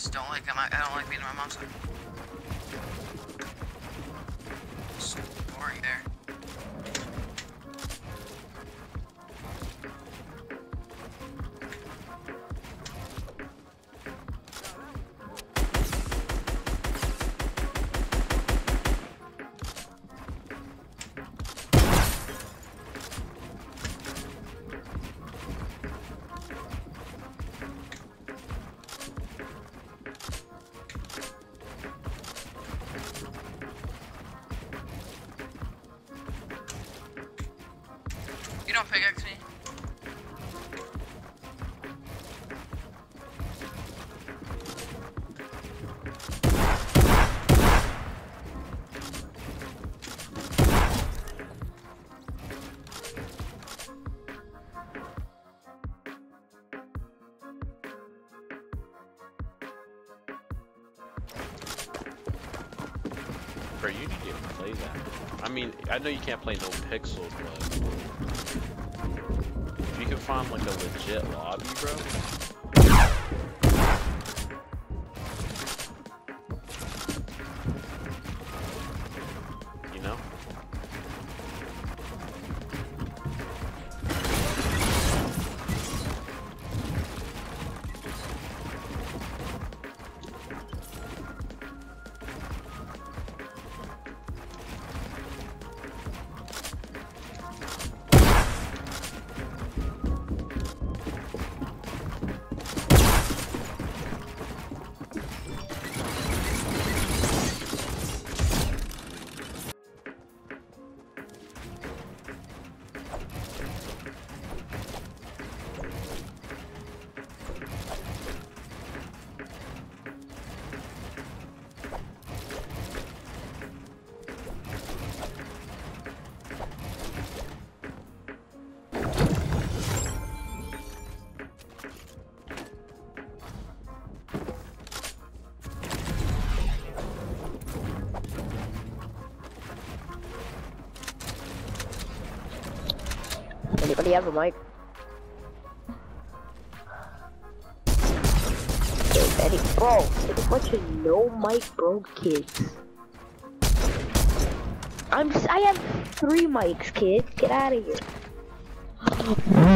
just don't like him. I don't like being in my mom's room. It's boring there. Don't pickaxe me. Bro, you need to play that. I mean, I know you can't play no pixels, but if you can find like a legit lobby, bro. You know? Anybody have a mic? Hey, Betty, bro, it's a bunch of no mic broke kids. I have 3 mics, kid. Get out of here.